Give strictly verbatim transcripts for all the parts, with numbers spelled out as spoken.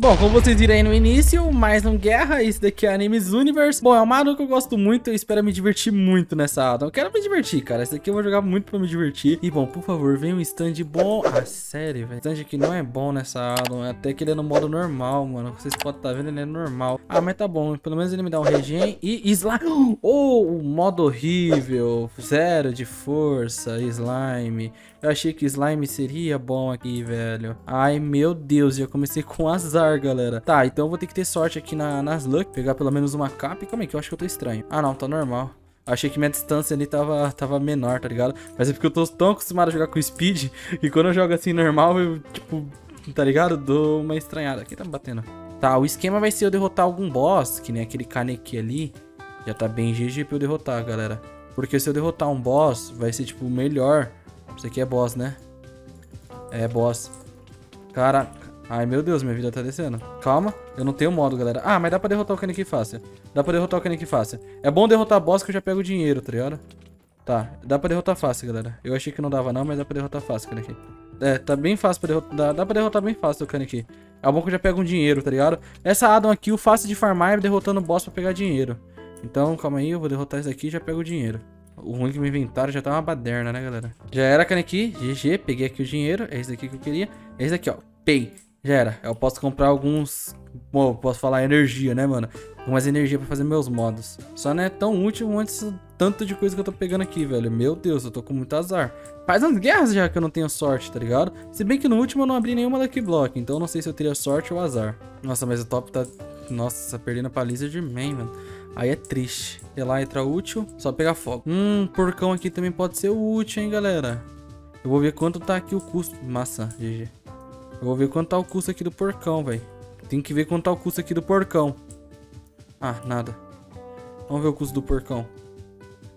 Bom, como vocês viram aí no início, mais um guerra, isso daqui é Animes Universe. Bom, é uma área que eu gosto muito, eu espero me divertir muito nessa área. Eu quero me divertir, cara, esse daqui eu vou jogar muito pra me divertir. E bom, por favor, vem um stand bom. Ah, sério, velho, stand aqui não é bom nessa área, até que ele é no modo normal, mano. Vocês podem estar vendo, ele é normal. Ah, mas tá bom, pelo menos ele me dá um regen e slime. Oh, o modo horrível, zero de força, slime. Eu achei que slime seria bom aqui, velho. Ai, meu Deus, eu comecei com azar, galera. Tá, então eu vou ter que ter sorte aqui na, nas luck, pegar pelo menos uma capa. E calma aí que eu acho que eu tô estranho. Ah não, tá normal. Achei que minha distância ali tava, tava menor, tá ligado? Mas é porque eu tô tão acostumado a jogar com speed, e quando eu jogo assim normal, eu tipo, tá ligado? Dou uma estranhada. Quem tá me batendo? Tá, o esquema vai ser eu derrotar algum boss, que nem aquele Kaneki ali. Já tá bem G G pra eu derrotar, galera. Porque se eu derrotar um boss, vai ser tipo melhor. Isso aqui é boss, né? É boss. Cara... Ai, meu Deus, minha vida tá descendo. Calma, eu não tenho modo, galera. Ah, mas dá pra derrotar o Kaneki fácil. Dá pra derrotar o Kaneki fácil. É bom derrotar boss que eu já pego o dinheiro, tá ligado? Tá, dá pra derrotar fácil, galera. Eu achei que não dava não, mas dá pra derrotar fácil o Kaneki. É, tá bem fácil pra derrotar. Dá, dá pra derrotar bem fácil o Kaneki. É bom que eu já pego um dinheiro, tá ligado? Essa Addon aqui, o fácil de farmar é derrotando boss pra pegar dinheiro. Então, calma aí, eu vou derrotar isso aqui e já pego o dinheiro. O ruim que meu inventário já tá uma baderna, né, galera? Já era, Kaneki. G G, peguei aqui o dinheiro. É esse daqui que eu queria. É esse daqui, ó. Pay. Já era, eu posso comprar alguns... Bom, eu posso falar energia, né, mano? Algumas energia pra fazer meus modos. Só não é tão útil antes do tanto de coisa que eu tô pegando aqui, velho. Meu Deus, eu tô com muito azar. Faz umas guerras já que eu não tenho sorte, tá ligado? Se bem que no último eu não abri nenhuma Lucky Block, então eu não sei se eu teria sorte ou azar. Nossa, mas o top tá... Nossa, perdendo pra Lizard Man, mano. Aí é triste. Sei lá, entra útil, só pegar fogo. Hum, porcão aqui também pode ser útil, hein, galera? Eu vou ver quanto tá aqui o custo. Maçã, G G. Eu vou ver quanto tá o custo aqui do porcão, velho. Tem que ver quanto tá o custo aqui do porcão. Ah, nada. Vamos ver o custo do porcão.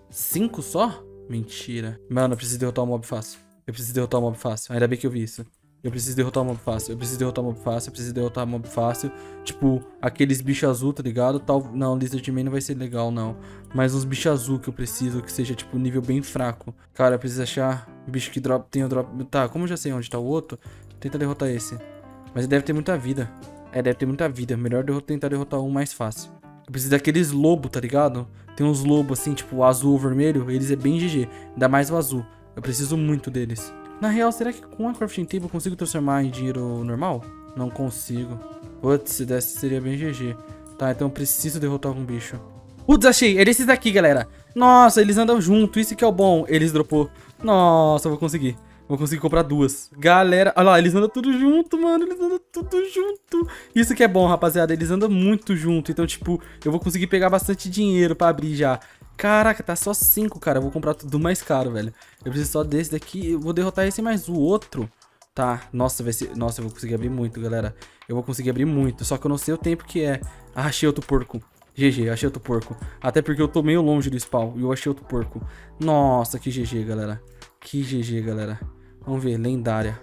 Cinco só? Mentira. Mano, eu preciso derrotar o mob fácil. Eu preciso derrotar o mob fácil. Ainda bem que eu vi isso. Eu preciso derrotar o mob fácil. Eu preciso derrotar o mob fácil. Eu preciso derrotar o mob fácil. Tipo, aqueles bichos azul, tá ligado? Tal... Não, Lizard Man não vai ser legal, não. Mas uns bichos azul que eu preciso, que seja, tipo, nível bem fraco. Cara, eu preciso achar bicho que drop... tem o drop... Tá, como eu já sei onde tá o outro... Tenta derrotar esse. Mas ele deve ter muita vida. É, deve ter muita vida. Melhor eu tentar derrotar um mais fácil. Eu preciso daqueles lobos, tá ligado? Tem uns lobos assim, tipo azul ou vermelho. Eles é bem G G. Ainda mais o azul. Eu preciso muito deles. Na real, será que com a Crafting Table eu consigo transformar em dinheiro normal? Não consigo. Putz, se desse seria bem G G. Tá, então eu preciso derrotar algum bicho. Putz, achei. É desses daqui, galera. Nossa, eles andam junto. Isso que é o bom. Eles dropou. Nossa, eu vou conseguir. Vou conseguir comprar duas. Galera, olha lá, eles andam tudo junto, mano. Eles andam tudo junto. Isso que é bom, rapaziada. Eles andam muito junto. Então, tipo, eu vou conseguir pegar bastante dinheiro pra abrir já. Caraca, tá só cinco, cara. Eu vou comprar tudo mais caro, velho. Eu preciso só desse daqui. Eu vou derrotar esse mais o outro. Tá. Nossa, vai ser... Nossa, eu vou conseguir abrir muito, galera. Eu vou conseguir abrir muito. Só que eu não sei o tempo que é. Ah, achei outro porco. G G, achei outro porco. Até porque eu tô meio longe do spawn. E eu achei outro porco. Nossa, que G G, galera. Que G G, galera. Vamos ver, lendária.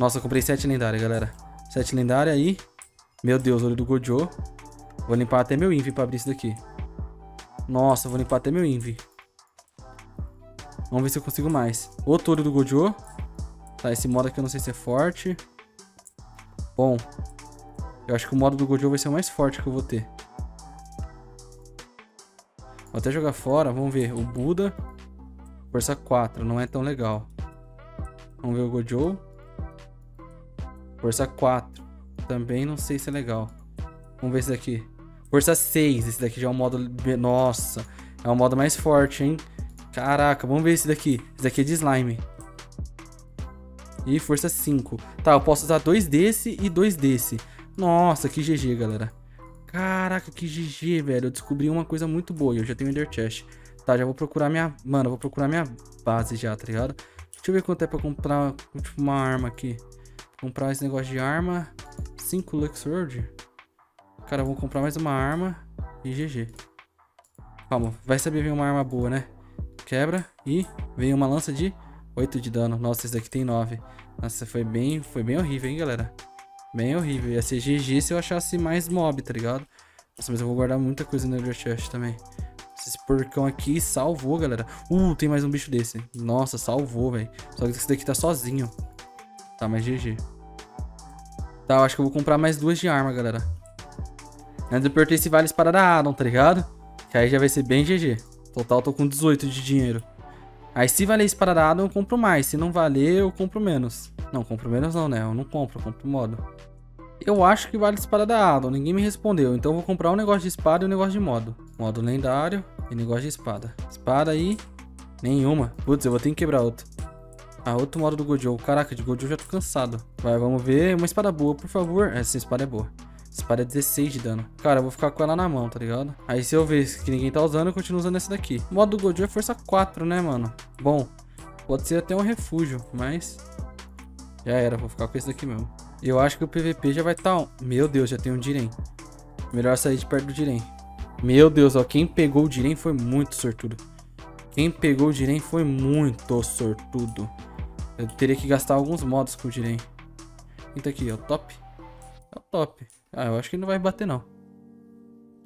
Nossa, eu comprei sete lendárias, galera. Sete lendárias aí. Meu Deus, olho do Gojo. Vou limpar até meu Envy pra abrir isso daqui. Nossa, vou limpar até meu Envy. Vamos ver se eu consigo mais. Outro olho do Gojo. Tá, esse modo aqui eu não sei se é forte. Bom, eu acho que o modo do Gojo vai ser o mais forte que eu vou ter. Vou até jogar fora, vamos ver. O Buda. Força quatro, não é tão legal. Vamos ver o Gojo. Força quatro. Também não sei se é legal. Vamos ver esse daqui. Força seis. Esse daqui já é um modo... Nossa. É um modo mais forte, hein? Caraca. Vamos ver esse daqui. Esse daqui é de slime. E força cinco. Tá, eu posso usar dois desse e dois desse. Nossa, que G G, galera. Caraca, que G G, velho. Eu descobri uma coisa muito boa. Eu já tenho Ender Chest. Tá, já vou procurar minha... Mano, eu vou procurar minha base já, tá ligado? Deixa eu ver quanto é pra comprar, tipo, uma arma aqui. Comprar esse negócio de arma. cinco Luxord. Cara, eu vou comprar mais uma arma. E G G. Calma, vai saber vir uma arma boa, né? Quebra. E vem uma lança de oito de dano. Nossa, esse daqui tem nove. Nossa, foi bem, foi bem horrível, hein, galera? Bem horrível. Ia ser G G se eu achasse mais mob, tá ligado? Nossa, mas eu vou guardar muita coisa no Ender Chest também. Esse porcão aqui salvou, galera. Uh, tem mais um bicho desse. Nossa, salvou, velho. Só que esse daqui tá sozinho. Tá, mas G G. Tá, eu acho que eu vou comprar mais duas de arma, galera. Antes eu perguntei se vale as paradas Addon, tá ligado? Que aí já vai ser bem G G. Total, eu tô com dezoito de dinheiro. Aí se valer esse parada Addon, eu compro mais. Se não valer, eu compro menos. Não, compro menos não, né? Eu não compro, eu compro moda. Eu acho que vale esse parada Addon. Ninguém me respondeu. Então eu vou comprar um negócio de espada e um negócio de modo. Modo lendário e negócio de espada. Espada aí. Nenhuma. Putz, eu vou ter que quebrar outro. Ah, outro modo do Gojo. Caraca, de Gojo eu já tô cansado. Vai, vamos ver. Uma espada boa, por favor. Essa espada é boa. Essa espada é dezesseis de dano. Cara, eu vou ficar com ela na mão, tá ligado? Aí se eu ver que ninguém tá usando, eu continuo usando essa daqui. O modo do Gojo é força quatro, né, mano? Bom, pode ser até um refúgio, mas... já era, vou ficar com esse daqui mesmo. Eu acho que o P V P já vai tá on. Meu Deus, já tem um Jiren. Melhor sair de perto do Jiren. Meu Deus, ó, quem pegou o Jiren foi muito sortudo. Quem pegou o Jiren foi muito sortudo. Eu teria que gastar alguns modos com o Jiren. Então aqui, é o top. É o top. Ah, eu acho que ele não vai bater, não.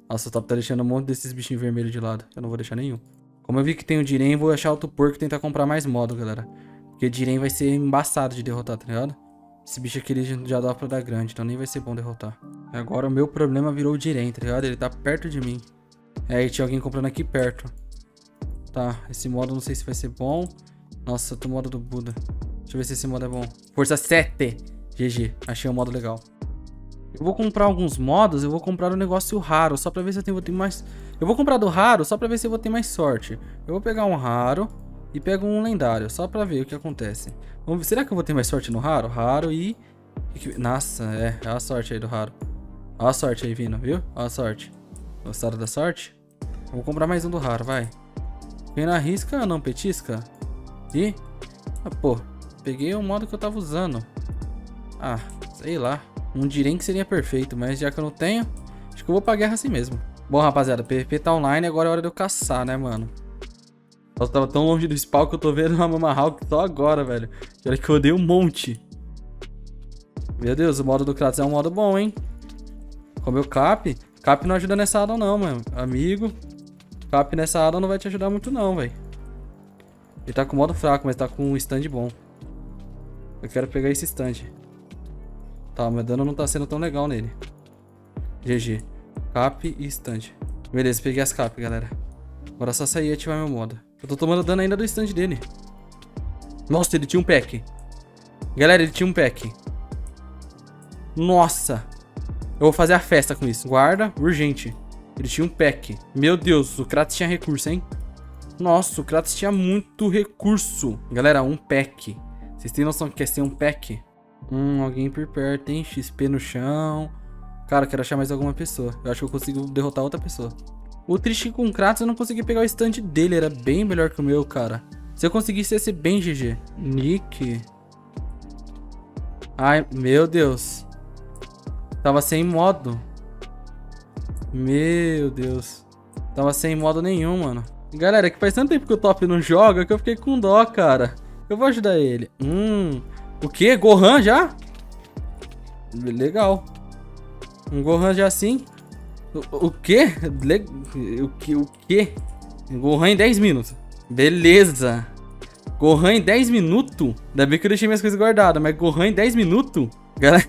Nossa, o top tá deixando um monte desses bichinhos vermelhos de lado. Eu não vou deixar nenhum. Como eu vi que tem o Jiren, vou achar outro porco e tentar comprar mais modo, galera. Porque o Jiren vai ser embaçado de derrotar, tá ligado? Esse bicho aqui ele já dá pra dar grande, então nem vai ser bom derrotar. Agora o meu problema virou o Jiren, tá ligado? Ele tá perto de mim. É, e tinha alguém comprando aqui perto. Tá, esse modo não sei se vai ser bom. Nossa, outro modo do Buda. Deixa eu ver se esse modo é bom. Força sete! G G, achei um modo legal. Eu vou comprar alguns modos, eu vou comprar um negócio raro, só pra ver se eu tenho, vou ter mais... Eu vou comprar do raro, só pra ver se eu vou ter mais sorte. Eu vou pegar um raro e pego um lendário, só pra ver o que acontece. Vamos ver, será que eu vou ter mais sorte no raro? Raro e... Nossa, é, é a sorte aí do raro. Olha a sorte aí, vindo, viu? Olha a sorte. Gostaram da sorte? Eu vou comprar mais um do raro, vai. Vem na risca, não petisca. E... Ah, pô, peguei o modo que eu tava usando. Ah, sei lá. Um Jiren que seria perfeito, mas já que eu não tenho, acho que eu vou pra guerra assim mesmo. Bom, rapaziada, P V P tá online, agora é hora de eu caçar, né, mano? Eu tava tão longe do spawn que eu tô vendo uma Mama Hawk só agora, velho. Olha que eu odeio um monte. Meu Deus, o modo do Kratos é um modo bom, hein? Como o Cap, Cap não ajuda nessa Addon não, mano. Amigo, Cap nessa Addon não vai te ajudar muito não, velho. Ele tá com modo fraco, mas tá com um stand bom. Eu quero pegar esse stand. Tá, meu dano não tá sendo tão legal nele. G G. Cap e stand. Beleza, peguei as cap, galera. Agora é só sair e ativar meu modo. Eu tô tomando dano ainda do stand dele. Nossa, ele tinha um pack. Galera, ele tinha um pack. Nossa. Eu vou fazer a festa com isso. Guarda, urgente. Ele tinha um pack. Meu Deus, o Kratos tinha recurso, hein? Nossa, o Kratos tinha muito recurso. Galera, um pack. Vocês têm noção do que é ser um pack? Hum, alguém por perto, hein? X P no chão. Cara, eu quero achar mais alguma pessoa. Eu acho que eu consigo derrotar outra pessoa. O triste com o Kratos, eu não consegui pegar o stand dele. Era bem melhor que o meu, cara. Se eu conseguisse, ia ser bem G G. Nick. Ai, meu Deus. Tava sem modo. Meu Deus. Tava sem modo nenhum, mano. Galera, que faz tanto tempo que o top não joga que eu fiquei com dó, cara. Eu vou ajudar ele. Hum... O que? Gohan já? Legal. Um Gohan já assim? O, o quê? Le... O que? O quê? Gohan em dez minutos. Beleza. Gohan em dez minutos? Ainda bem que eu deixei minhas coisas guardadas, mas Gohan em dez minutos? Galera,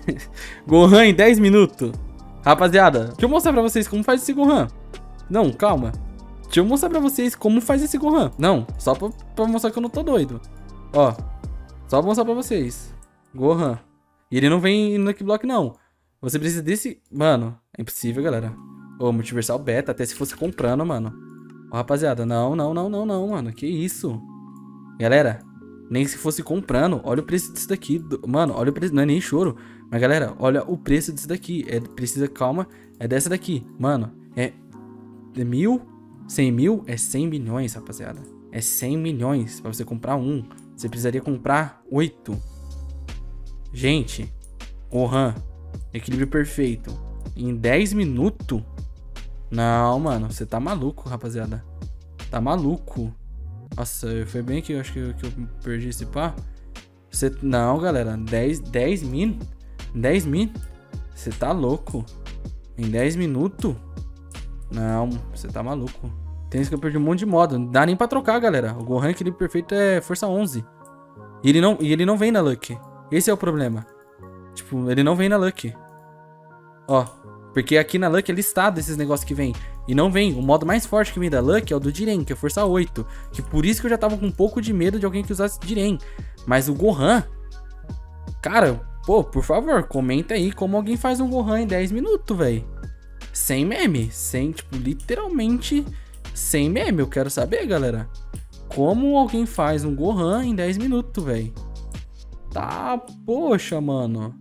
Gohan em dez minutos. Rapaziada, deixa eu mostrar pra vocês como faz esse Gohan. Não, calma. Deixa eu mostrar pra vocês como faz esse Gohan. Não, só pra, pra mostrar que eu não tô doido. Ó. Só vou mostrar pra vocês. Gohan. E ele não vem no Block, não. Você precisa desse... Mano, é impossível, galera. Ô, multiversal beta, até se fosse comprando, mano. Ô, rapaziada, não, não, não, não, não, mano. Que isso? Galera, nem se fosse comprando. Olha o preço disso daqui. Mano, olha o preço. Não é nem choro. Mas, galera, olha o preço disso daqui. É, precisa, calma. É dessa daqui. Mano, é... É mil? Cem mil? É cem milhões, rapaziada. É cem milhões pra você comprar um. Você precisaria comprar oito. Gente, Gohan, equilíbrio perfeito. Em dez minutos? Não, mano, você tá maluco, rapaziada. Tá maluco. Nossa, foi bem que eu acho que eu, que eu perdi esse pá. Você, não, galera, dez, dez min? dez min? Você tá louco. Em dez minutos? Não, você tá maluco. Tem isso que eu perdi um monte de modo. Não dá nem pra trocar, galera. O Gohan que ele perfeito é força onze. E ele não, e ele não vem na Luck. Esse é o problema. Tipo, ele não vem na Lucky. Ó, porque aqui na Lucky é listado esses negócios que vem. E não vem. O modo mais forte que vem da Lucky é o do Jiren, que é força oito. Que por isso que eu já tava com um pouco de medo de alguém que usasse Jiren. Mas o Gohan... Cara, pô, por favor, comenta aí como alguém faz um Gohan em dez minutos, velho. Sem meme. Sem, tipo, literalmente... Sem meme, eu quero saber, galera. Como alguém faz um Gohan em dez minutos, velho? Tá, poxa, mano.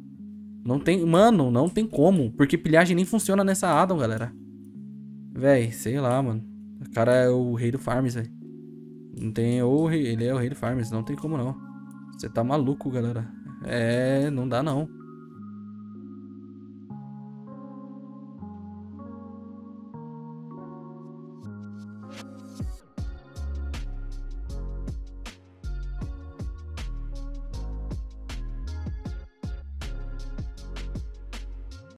Não tem... Mano, não tem como. Porque pilhagem nem funciona nessa Addon, galera. Véi, sei lá, mano. O cara é o rei do farms, velho. Não tem... Ou ele é o rei do farms. Não tem como, não. Você tá maluco, galera. É... Não dá, não.